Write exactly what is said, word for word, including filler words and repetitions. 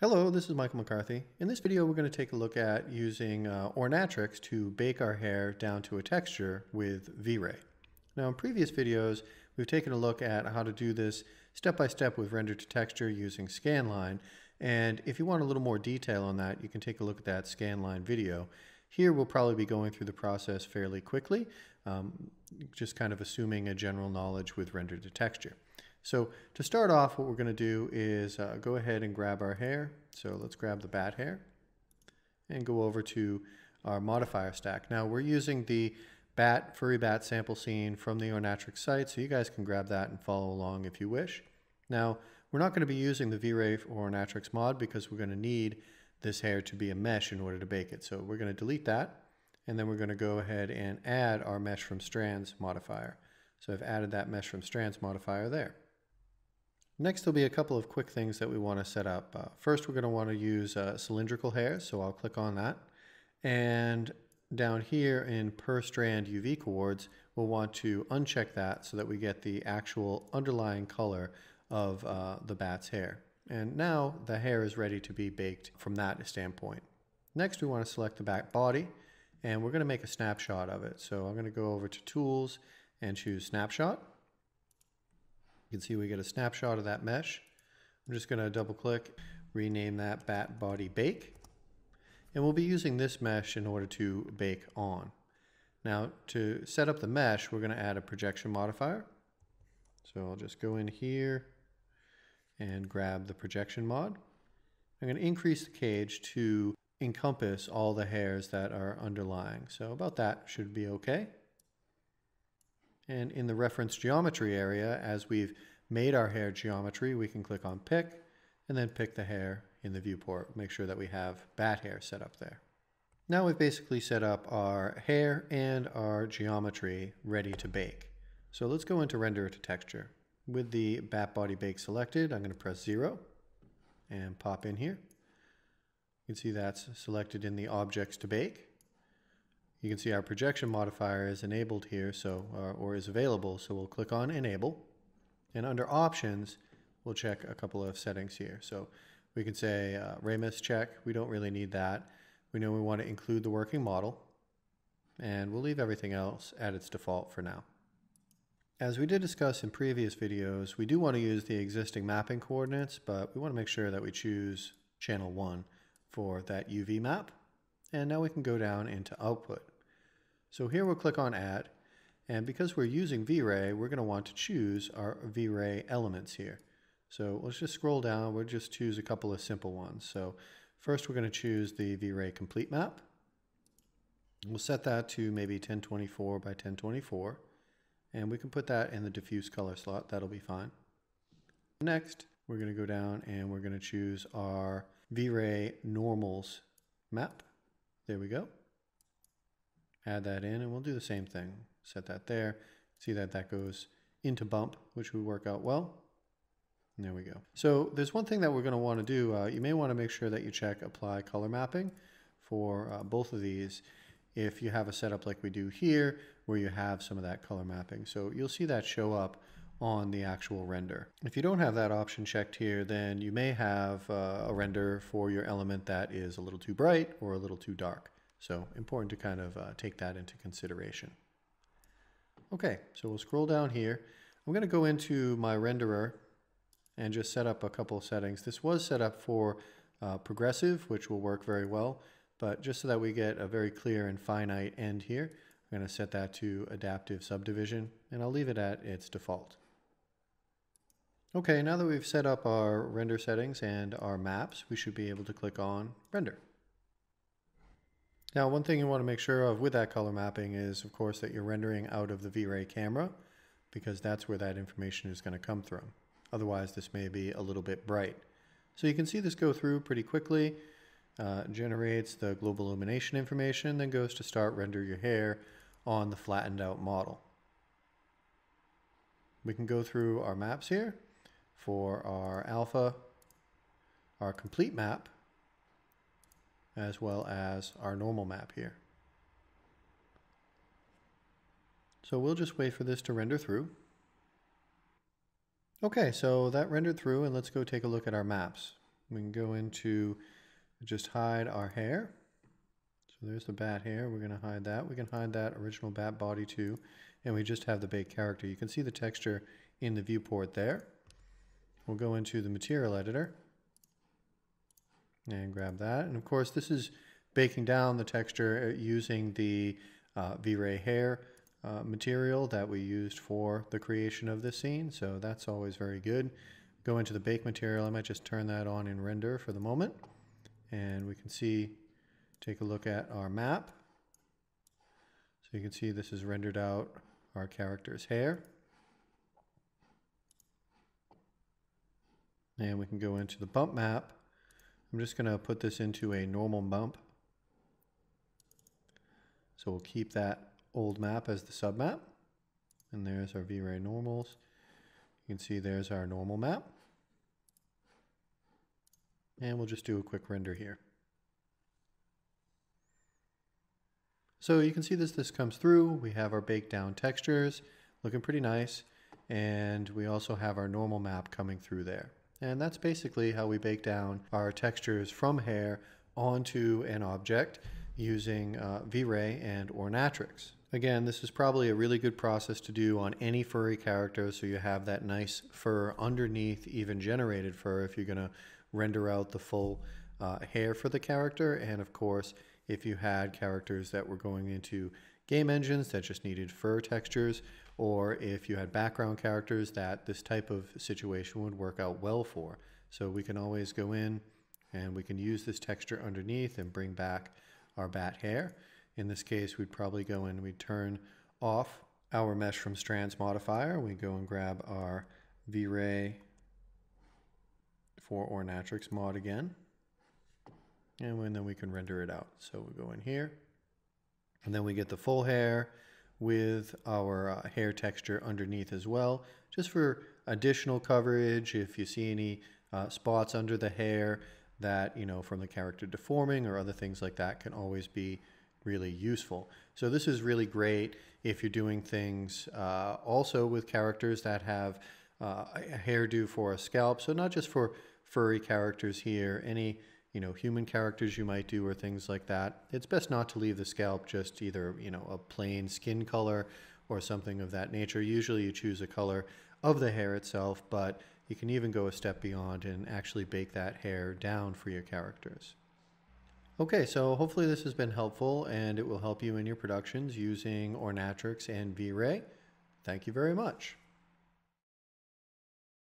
Hello, this is Michael McCarthy. In this video we're going to take a look at using uh, Ornatrix to bake our hair down to a texture with V-Ray. Now in previous videos we've taken a look at how to do this step by step with render-to-texture using Scanline, and if you want a little more detail on that you can take a look at that Scanline video. Here we'll probably be going through the process fairly quickly, um, just kind of assuming a general knowledge with render-to-texture. So to start off, what we're going to do is uh, go ahead and grab our hair. So let's grab the bat hair and go over to our modifier stack. Now we're using the bat, furry bat sample scene from the Ornatrix site, so you guys can grab that and follow along if you wish. Now we're not going to be using the V-Ray or Ornatrix mod because we're going to need this hair to be a mesh in order to bake it. So we're going to delete that, and then we're going to go ahead and add our mesh from strands modifier. So I've added that mesh from strands modifier there. Next, there'll be a couple of quick things that we want to set up. Uh, first, we're going to want to use uh, cylindrical hair, so I'll click on that. And down here in per strand U V coords, we'll want to uncheck that so that we get the actual underlying color of uh, the bat's hair. And now the hair is ready to be baked from that standpoint. Next, we want to select the bat body, and we're going to make a snapshot of it. So I'm going to go over to Tools and choose Snapshot. You can see we get a snapshot of that mesh. I'm just going to double click, rename that bat body bake, and we'll be using this mesh in order to bake on. Now to set up the mesh, we're going to add a projection modifier. So I'll just go in here and grab the projection mod. I'm going to increase the cage to encompass all the hairs that are underlying. So about that should be okay. And in the reference geometry area, as we've made our hair geometry, we can click on pick and then pick the hair in the viewport. Make sure that we have bat hair set up there. Now we've basically set up our hair and our geometry ready to bake. So let's go into render to texture. With the bat body bake selected, I'm going to press zero and pop in here. You can see that's selected in the objects to bake. You can see our projection modifier is enabled here, so uh, or is available, so we'll click on Enable. And under Options, we'll check a couple of settings here. So we can say uh, Ramus check, we don't really need that. We know we want to include the working model, and we'll leave everything else at its default for now. As we did discuss in previous videos, we do want to use the existing mapping coordinates, but we want to make sure that we choose channel one for that U V map. And now we can go down into Output. So here we'll click on Add, and because we're using V-Ray, we're going to want to choose our V-Ray elements here. So let's just scroll down, we'll just choose a couple of simple ones. So first we're going to choose the V-Ray Complete Map. We'll set that to maybe ten twenty-four by ten twenty-four, and we can put that in the diffuse color slot, that'll be fine. Next, we're going to go down and we're going to choose our V-Ray Normals map. There we go. Add that in, and we'll do the same thing. Set that there. See that that goes into bump, which would work out well. And there we go. So there's one thing that we're going to want to do. Uh, you may want to make sure that you check Apply Color Mapping for uh, both of these if you have a setup like we do here where you have some of that color mapping. So you'll see that show up on the actual render. If you don't have that option checked here, then you may have uh, a render for your element that is a little too bright or a little too dark. So important to kind of uh, take that into consideration. Okay, so we'll scroll down here. I'm going to go into my renderer and just set up a couple of settings. This was set up for uh, progressive, which will work very well, but just so that we get a very clear and finite end here, I'm going to set that to adaptive subdivision, and I'll leave it at its default. Okay, now that we've set up our render settings and our maps, we should be able to click on Render. Now, one thing you want to make sure of with that color mapping is, of course, that you're rendering out of the V-Ray camera, because that's where that information is going to come from. Otherwise, this may be a little bit bright. So you can see this go through pretty quickly, uh, generates the global illumination information, then goes to start render your hair on the flattened out model. We can go through our maps here. For our alpha, our complete map, as well as our normal map here. So we'll just wait for this to render through. Okay, so that rendered through, and let's go take a look at our maps. We can go into just hide our hair. So there's the bat hair. We're going to hide that. We can hide that original bat body too. And we just have the baked character. You can see the texture in the viewport there. We'll go into the material editor and grab that. And of course, this is baking down the texture using the uh, V-Ray hair uh, material that we used for the creation of this scene. So that's always very good. Go into the bake material. I might just turn that on in render for the moment. And we can see, take a look at our map. So you can see this has rendered out our character's hair. And we can go into the bump map. I'm just going to put this into a normal bump. So we'll keep that old map as the submap. And there's our V-Ray normals. You can see there's our normal map. And we'll just do a quick render here. So you can see this, this comes through. We have our baked down textures looking pretty nice. And we also have our normal map coming through there. And that's basically how we bake down our textures from hair onto an object using uh, V-Ray and Ornatrix. Again, this is probably a really good process to do on any furry character, so you have that nice fur underneath even generated fur if you're going to render out the full uh, hair for the character. And of course, if you had characters that were going into game engines that just needed fur textures, or if you had background characters that this type of situation would work out well for. So we can always go in and we can use this texture underneath and bring back our bat hair. In this case, we'd probably go in and we'd turn off our mesh from strands modifier. We go and grab our V-Ray for Ornatrix mod again. And then we can render it out. So we'll go in here. And then we get the full hair with our uh, hair texture underneath as well, just for additional coverage. If you see any uh, spots under the hair that, you know, from the character deforming or other things like that, can always be really useful. So this is really great if you're doing things uh, also with characters that have uh, a hairdo for a scalp. So not just for furry characters here, any you know, human characters you might do or things like that. It's best not to leave the scalp just either, you know, a plain skin color or something of that nature. Usually you choose a color of the hair itself, but you can even go a step beyond and actually bake that hair down for your characters. Okay, so hopefully this has been helpful and it will help you in your productions using Ornatrix and V-Ray. Thank you very much.